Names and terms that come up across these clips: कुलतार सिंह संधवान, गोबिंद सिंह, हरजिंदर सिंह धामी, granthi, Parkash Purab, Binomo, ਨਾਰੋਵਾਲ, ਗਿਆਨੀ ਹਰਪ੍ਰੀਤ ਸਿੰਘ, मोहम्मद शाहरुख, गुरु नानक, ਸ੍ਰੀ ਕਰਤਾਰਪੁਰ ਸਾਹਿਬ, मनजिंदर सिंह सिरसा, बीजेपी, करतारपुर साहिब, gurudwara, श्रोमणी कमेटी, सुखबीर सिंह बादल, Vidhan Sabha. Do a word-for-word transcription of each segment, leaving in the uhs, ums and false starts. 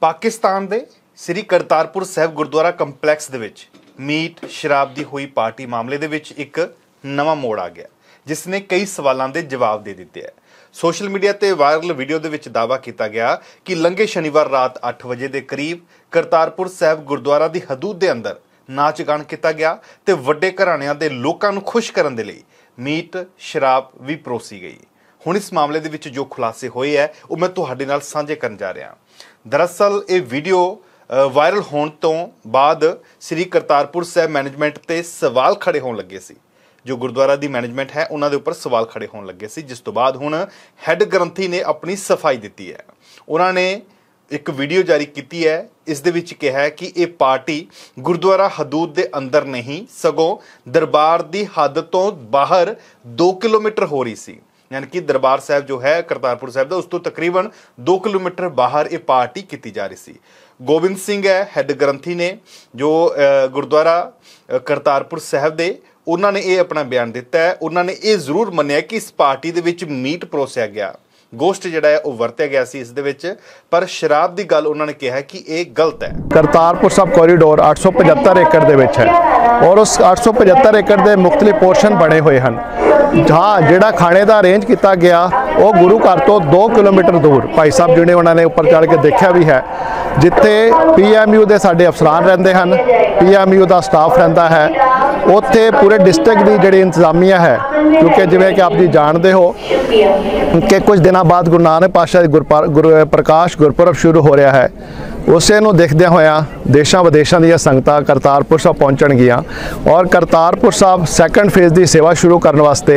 ਪਾਕਿਸਤਾਨ ਦੇ ਸ੍ਰੀ ਕਰਤਾਰਪੁਰ ਸਾਹਿਬ ਗੁਰਦੁਆਰਾ ਕੰਪਲੈਕਸ ਦੇ ਵਿੱਚ ਮੀਟ ਸ਼ਰਾਬ ਦੀ ਹੋਈ ਪਾਰਟੀ ਮਾਮਲੇ ਦੇ ਵਿੱਚ ਇੱਕ ਨਵਾਂ ਮੋੜ ਆ ਗਿਆ ਜਿਸ ਨੇ ਕਈ ਸਵਾਲਾਂ ਦੇ ਜਵਾਬ ਦੇ ਦਿੱਤੇ ਹੈ। सोशल मीडिया पर वायरल वीडियो के विच दावा किया गया कि लंघे शनिवार रात आठ बजे के करीब करतारपुर साहब गुरुद्वारा की हदूद के अंदर नाच गान किया गया तो वड्डे घराणियां के लोगों को खुश करने के लिए मीट शराब भी परोसी गई। हुण इस मामले के विच जो खुलासे हुए है वो मैं तुहाडे नाल सांझे करन जा रहा। दरअसल ये वीडियो वायरल होने तो बाद श्री करतारपुर साहब मैनेजमेंट पर सवाल खड़े होने लगे सी। जो गुरुद्वारा की मैनेजमेंट है उन्होंने उपर सवाल खड़े होने लगे सी, जिस तो बाद हुण हैड ग्रंथी ने अपनी सफाई दी है। उन्होंने एक वीडियो जारी की है, इस दे विच कहा है कि ये पार्टी गुरुद्वारा हदूद के अंदर नहीं सगों दरबार की हद तो बाहर दो किलोमीटर हो रही सी। यानी कि दरबार साहब जो है करतारपुर साहब का उस तो तकरीबन दो किलोमीटर बाहर ये पार्टी की जा रही सी। गोबिंद सिंह है हैड ग्रंथी ने जो गुरुद्वारा करतारपुर साहब के, उन्होंने ये अपना बयान दिता है। उन्होंने ये जरूर मनिया कि इस पार्टी दे विच मीट परोसिया गया, गोश्त जिहड़ा है वो वरत्या गया सी इस दे विच, पर शराब की गल उन्होंने कहा कि ये गलत है। करतारपुर साहब कॉरीडोर आठ सौ पचहत्तर एकड़ दे विच है और उस आठ सौ पचहत्तर एकड़ के मुख्तलिफ पोर्शन बने हुए हैं। हाँ, जिहड़ा खाने का अरेंज किया गया वो गुरु घर तो दो किलोमीटर दूर, भाई साहब जी ने उन्होंने उपर चढ़ के देखा भी है, जिथे पी एम यू के साडे अफसरान रहंदे हैं, पी एम यू का स्टाफ रहता है, उत्थे पूरे डिस्ट्रिक्ट की जिहड़ी इंतजामिया है, क्योंकि जिवें कि आप जी जानते हो कि कुछ दिनों बाद गुरु नानक पातशाह गुर गुर प्रकाश गुरपुरब शुरू हो रहा है। उसे देखद्या होया देशों विदेशों दी संगतां करतारपुर साहब पहुँचणगियां और करतारपुर साहब सैकेंड फेज़ की सेवा शुरू करने वास्ते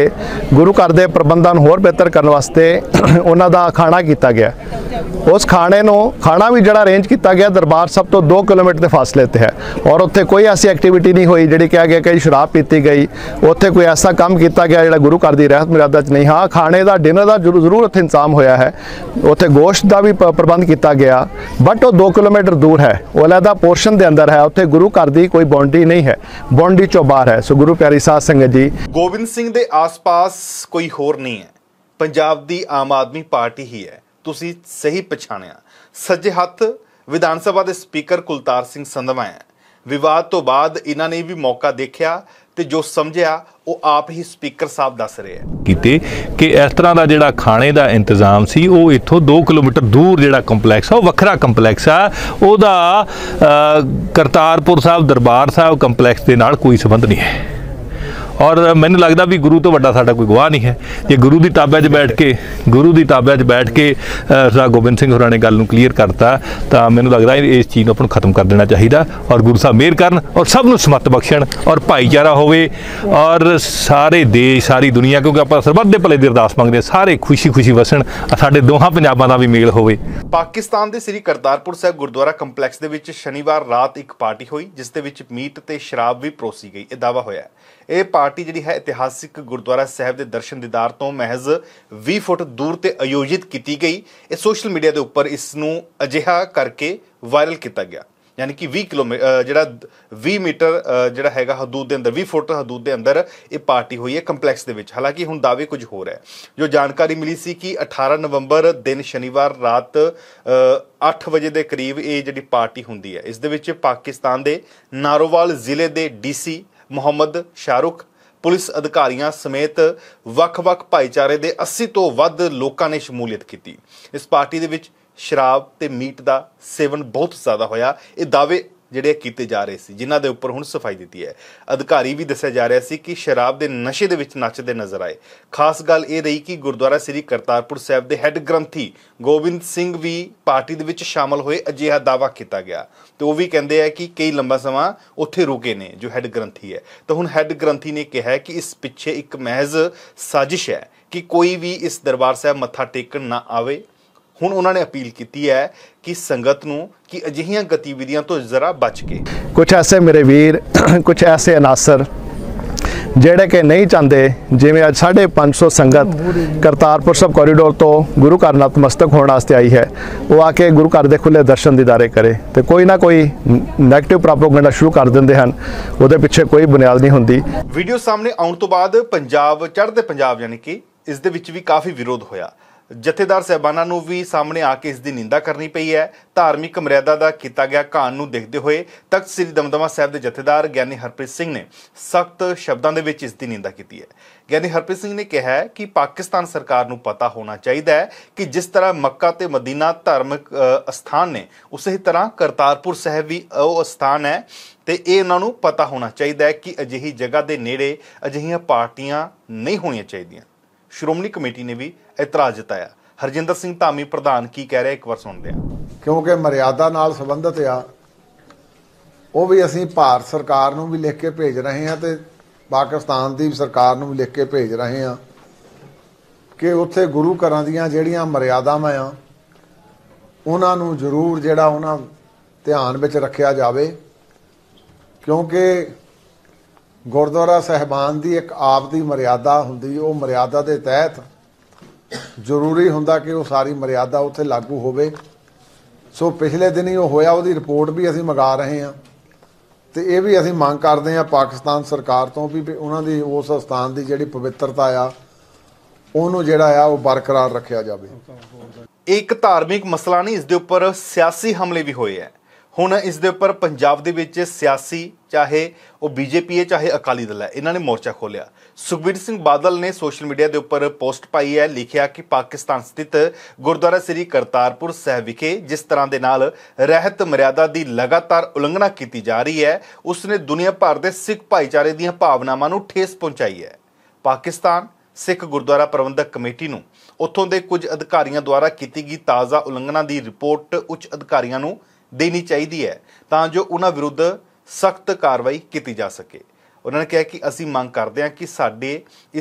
गुरु घर के प्रबंधन होर बेहतर करने वास्ते उन्हां दा खाना किया गया। उस खाने नूं खाना भी जिहड़ा अरेंज किया गया दरबार साहब तो दो किलोमीटर के फासले ते है और उत्थे कोई ऐसी एक्टिविटी नहीं हुई जिहड़ी कहा गया कि शराब पीती गई, उत्थे कोई ऐसा काम किया गया जिहड़ा गुरु घर की रहत मर्यादा नहीं। हाँ, खाने का डिनर का जरूर जरूर उत्थे इंतजाम होया है, उत्थे गोश्त का भी प्रबंध किया गया, बट वो दो किलोमीटर दूर है, वो अलहदा पोर्शन के अंदर है, उत्थे गुरु घर की कोई बाउंड्री नहीं है, बाउंड्री चो बाहर है। सो गुरु प्यारी साध संगत जी, गोबिंद सिंह के आस पास कोई होर नहीं है, पंजाब की आम आदमी पार्टी ही है। तुसी सही पछाणिया, सज्जे हथ विधानसभा के स्पीकर कुलतार सिंह संधवान है। विवाद तो बाद इन्हां ने भी मौका देखिया ते जो समझिया वो आप ही स्पीकर साहब दस रहे हैं किते कि इस तरह का जिहड़ा खाने का इंतजाम सी वो इत्थों दो किलोमीटर दूर जिहड़ा कंपलैक्स है वो वखरा कंपलैक्स आ, ओहदा करतारपुर साहब दरबार साहब कंपलैक्स दे नाल कोई संबंध नहीं है। और मैंने लगता भी गुरु तो वड्डा साडा कोई गवाह नहीं है। जे गुरु की ताबे बैठ के गुरु की ताबे बैठ के सर गोबिंद सिंह होरां ने गल नूं क्लीयर करता तो मैंने लगता इस चीज़ को अपन खत्म कर देना चाहिए और गुरु साहब मेहर करन और सब नूं समत बख्शण और भाईचारा होवे और सारे देश सारी दुनिया, क्योंकि आपां सरबत दे भले दी अरदास मंगदे, सारे खुशी खुशी वसन, साडे दोहां पंजाबां दा भी मेल होवे। पाकिस्तान दे श्री करतारपुर साहिब गुरुद्वारा कंपलैक्स दे विच शनिवार रात एक पार्टी होई जिस दे विच मीट ते शराब भी परोसी गई। इह दावा होया ਇਹ ਪਾਰਟੀ ਜਿਹੜੀ ਹੈ ਇਤਿਹਾਸਿਕ ਗੁਰਦੁਆਰਾ ਸਾਹਿਬ ਦੇ ਦਰਸ਼ਨ ਦੀਦਾਰ ਤੋਂ ਮਹਿਜ਼ ਵੀਹ ਫੁੱਟ ਦੂਰ ਤੇ ਆਯੋਜਿਤ ਕੀਤੀ ਗਈ। ਇਹ ਸੋਸ਼ਲ ਮੀਡੀਆ ਦੇ ਉੱਪਰ ਇਸ ਨੂੰ ਅਜਿਹਾ ਕਰਕੇ ਵਾਇਰਲ ਕੀਤਾ ਗਿਆ। ਯਾਨੀ ਕਿ ਵੀਹ ਕਿਲੋਮੀਟਰ ਜਿਹੜਾ ਵੀਹ ਮੀਟਰ ਜਿਹੜਾ ਹੈਗਾ ਹਦੂਦ ਦੇ ਅੰਦਰ ਵੀਹ ਫੁੱਟ ਹਦੂਦ ਦੇ ਅੰਦਰ ਇਹ ਪਾਰਟੀ ਹੋਈ ਹੈ ਕੰਪਲੈਕਸ ਦੇ ਵਿੱਚ। ਹਾਲਾਂਕਿ ਹੁਣ ਦਾਅਵੇ ਕੁਝ ਹੋਰ ਹੈ। ਜੋ ਜਾਣਕਾਰੀ ਮਿਲੀ ਸੀ ਕਿ ਅਠਾਰਾਂ ਨਵੰਬਰ ਦਿਨ ਸ਼ਨੀਵਾਰ ਰਾਤ ਅੱਠ ਵਜੇ ਦੇ ਕਰੀਬ ਇਹ ਜਿਹੜੀ ਪਾਰਟੀ ਹੁੰਦੀ ਹੈ ਇਸ ਦੇ ਵਿੱਚ ਪਾਕਿਸਤਾਨ ਦੇ ਨਾਰੋਵਾਲ ਜ਼ਿਲ੍ਹੇ ਦੇ D C मोहम्मद शाहरुख police अधिकारियों समेत वख-वख भाईचारे के अस्सी तो वध लोगों ने शमूलियत की। इस पार्टी दे विच शराब ते मीट का सेवन बहुत ज़्यादा होया, ये दावे जिहड़े कीते जा रहे सी जिन्हां दे उपर हुण सफाई दी है। अधिकारी भी दस्सिया जा रहा सी कि शराब के नशे दे विच नचदे नज़र आए। खास गल ये रही कि गुरुद्वारा श्री करतारपुर साहब के हैड ग्रंथी गोबिंद सिंह भी पार्टी दे विच शामिल होए, अजिहा दावा किया गया तो वो भी कहिंदे है कि कई लंबा समा उत्थे रुके ने जो हैड ग्रंथी है। तो हुण हैड ग्रंथी ने कहा है कि इस पिछे एक महज साजिश है कि कोई भी इस दरबार साहब मत्था टेकण ना आवे। हुण उन्होंने अपील की है कि संगत नूं कि अजिहियां गतिविधियां तो जरा बच के। कुछ ऐसे मेरे वीर, कुछ ऐसे अनासर जेड़े कि नहीं चाहते जिमें अज साढ़े पाँच सौ संगत करतारपुर साहब कॉरीडोर तो गुरु घर नतमस्तक होने आई है, वो आके गुरु घर के खुले दर्शन दीदारे करे तो कोई ना कोई नैगेटिव प्रोपेगेंडा शुरू कर देंगे हैं, वो पिछे कोई बुनियाद नहीं होंगी। वीडियो सामने आने तो बाद पंजाब चढ़ते पंजाब यानी कि इस दे विच भी काफ़ी विरोध होया। ਜਥੇਦਾਰ ਸਾਹਿਬਾਨਾਂ ਨੂੰ ਵੀ ਸਾਹਮਣੇ ਆ ਕੇ ਇਸ ਦੀ ਨਿੰਦਾ ਕਰਨੀ ਪਈ ਹੈ। ਧਾਰਮਿਕ ਮਰਿਆਦਾ ਦਾ ਕੀਤਾ ਗਿਆ ਘਾਣ ਨੂੰ ਦੇਖਦੇ ਹੋਏ ਤਖਤ ਸ੍ਰੀ ਦਮਦਮਾ ਸਾਹਿਬ ਦੇ ਜਥੇਦਾਰ ਗਿਆਨੀ ਹਰਪ੍ਰੀਤ ਸਿੰਘ ਨੇ ਸਖਤ ਸ਼ਬਦਾਂ ਦੇ ਵਿੱਚ ਇਸ ਦੀ ਨਿੰਦਾ ਕੀਤੀ ਹੈ। ਗਿਆਨੀ ਹਰਪ੍ਰੀਤ ਸਿੰਘ ਨੇ ਕਿਹਾ ਹੈ ਕਿ ਪਾਕਿਸਤਾਨ ਸਰਕਾਰ ਨੂੰ ਪਤਾ ਹੋਣਾ ਚਾਹੀਦਾ ਹੈ ਕਿ ਜਿਸ ਤਰ੍ਹਾਂ ਮੱਕਾ ਤੇ ਮਦੀਨਾ ਧਾਰਮਿਕ ਅਸਥਾਨ ਨੇ, ਉਸੇ ਤਰ੍ਹਾਂ ਕਰਤਾਰਪੁਰ ਸਾਹਿਬ भी ਉਹ ਅਸਥਾਨ ਹੈ ਤੇ ਇਹ ਇਹਨਾਂ ਨੂੰ ਪਤਾ ਹੋਣਾ ਚਾਹੀਦਾ ਹੈ ਕਿ ਅਜਿਹੀ ਜਗ੍ਹਾ ਦੇ ਨੇੜੇ ਅਜਿਹੀਆਂ ਪਾਰਟੀਆਂ नहीं होनी चाहिए। श्रोमणी कमेटी ने भी एतराज जताया। हरजिंदर सिंह धामी प्रधान की कह रहे, एक बार सुन दे। क्योंकि मर्यादा नाल संबंधित आ, वो भी असी भारत सरकार नूं भी लिख के भेज रहे हैं तो पाकिस्तान की सरकार नूं भी लिख के भेज रहे हैं कि उत्थे गुरु घरां दीआं जिहड़ियां मर्यादावां आ उन्हां नूं जरूर जिहड़ा उन्हां ध्यान विच रखिया जावे, क्योंकि गुरद्वारा साहिबान की एक आपदी मर्यादा हुंदी, वो मर्यादा के तहत जरूरी हुंदा कि वो सारी मर्यादा उत्थे लागू होवे। सो पिछले दिन ही वो होया, वो रिपोर्ट भी असी मंगा रहे हैं तो यह भी असी मांग करते हैं पाकिस्तान सरकार तो भी उन्होंने उस स्थान की जिहड़ी पवित्रता आ उन्होंने जिहड़ा आ वो बरकरार रखिया जावे। एक धार्मिक मसला नहीं, इसके उपर सियासी हमले भी हुए हैं। ਹੁਣ इस दे उपर पंजाब दे विच सियासी चाहे वह बीजेपी है चाहे अकाली दल है, इन्होंने मोर्चा खोलिया। सुखबीर सिंह बादल ने सोशल मीडिया के उपर पोस्ट पाई है, लिखिया कि पाकिस्तान स्थित गुरुद्वारा श्री करतारपुर साहिब विखे जिस तरह के नाल रहत मर्यादा की लगातार उलंघना की जा रही है उसने दुनिया भर के सिख भाईचारे दी भावनावां नूं ठेस पहुंचाई है। पाकिस्तान सिख गुरुद्वारा प्रबंधक कमेटी नूं उत्थों दे कुछ अधिकारियों द्वारा की गई ताज़ा उलंघना की रिपोर्ट उच्च अधिकारियों नूं देनी चाहिए है तां जो उन्हां विरुद्ध सख्त कार्रवाई की जा सके। उन्होंने कहा कि असी मांग करते हैं कि साडे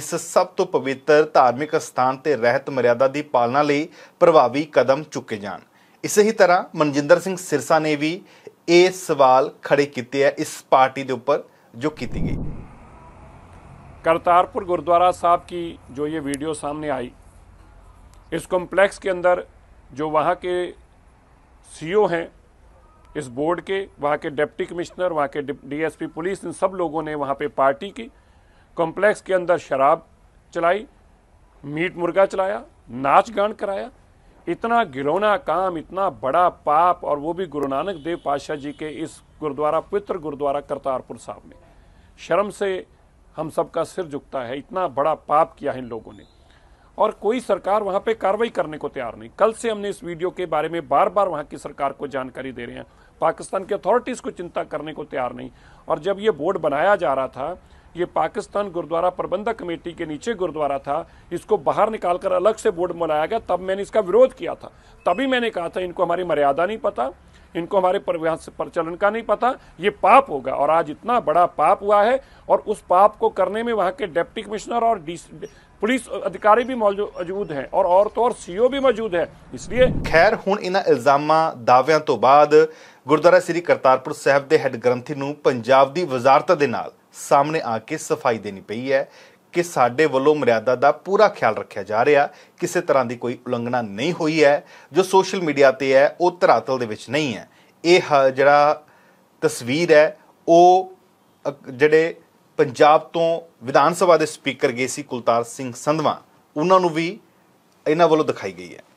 इस सब तो पवित्र धार्मिक स्थान ते रहत मर्यादा की पालना लिए प्रभावी कदम चुके जान। इसे ही तरह मनजिंदर सिंह सिरसा ने भी ये सवाल खड़े किए हैं इस पार्टी के उपर जो की गई। करतारपुर गुरुद्वारा साहब की जो ये वीडियो सामने आई, इस कॉम्प्लेक्स के अंदर जो वहाँ के सी ओ हैं इस बोर्ड के, वहाँ के डिप्टी कमिश्नर, वहाँ के डीएसपी पुलिस, इन सब लोगों ने वहाँ पे पार्टी की। कॉम्प्लेक्स के अंदर शराब चलाई, मीट मुर्गा चलाया, नाच गान कराया। इतना घिनौना काम, इतना बड़ा पाप, और वो भी गुरु नानक देव पातशाह जी के इस गुरुद्वारा पवित्र गुरुद्वारा करतारपुर साहब में। शर्म से हम सब का सिर झुकता है, इतना बड़ा पाप किया है इन लोगों ने और कोई सरकार वहाँ पे कार्रवाई करने को तैयार नहीं। कल से हमने इस वीडियो के बारे में बार बार वहाँ की सरकार को जानकारी दे रहे हैं, पाकिस्तान की अथॉरिटीज़ को चिंता करने को तैयार नहीं। और जब ये बोर्ड बनाया जा रहा था, ये पाकिस्तान गुरुद्वारा प्रबंधक कमेटी के नीचे गुरुद्वारा था, इसको बाहर निकालकर अलग से बोर्ड बनाया गया, तब मैंने इसका विरोध किया था। तभी मैंने कहा था इनको हमारी मर्यादा नहीं पता, इनको हमारे प्रचलन का नहीं पता, ये पाप होगा। और आज इतना बड़ा पाप हुआ है और उस पाप को करने में वहाँ के डिप्टी कमिश्नर और पुलिस अधिकारी भी मौजूद हैं और और तो और सीओ भी मौजूद है। इसलिए खैर हुण इन्हां इल्जामां दाव्यां तो बाद गुरुद्वारा श्री करतारपुर साहिब के हैड ग्रंथी नूं पंजाब की वजारत के नाल सामने आके सफाई देनी पई है कि साडे वलों मर्यादा का पूरा ख्याल रखा जा रहा, किसी तरह की कोई उलंघना नहीं हुई है। जो सोशल मीडिया पर है वो धरातल दे विच नहीं है। ये जिहड़ा तस्वीर है वो जिहड़े पंजाब तो विधान सभा के स्पीकर गए सी कुलतार सिंह संधवान, उन्होंने भी इन्हों वालों दिखाई गई है।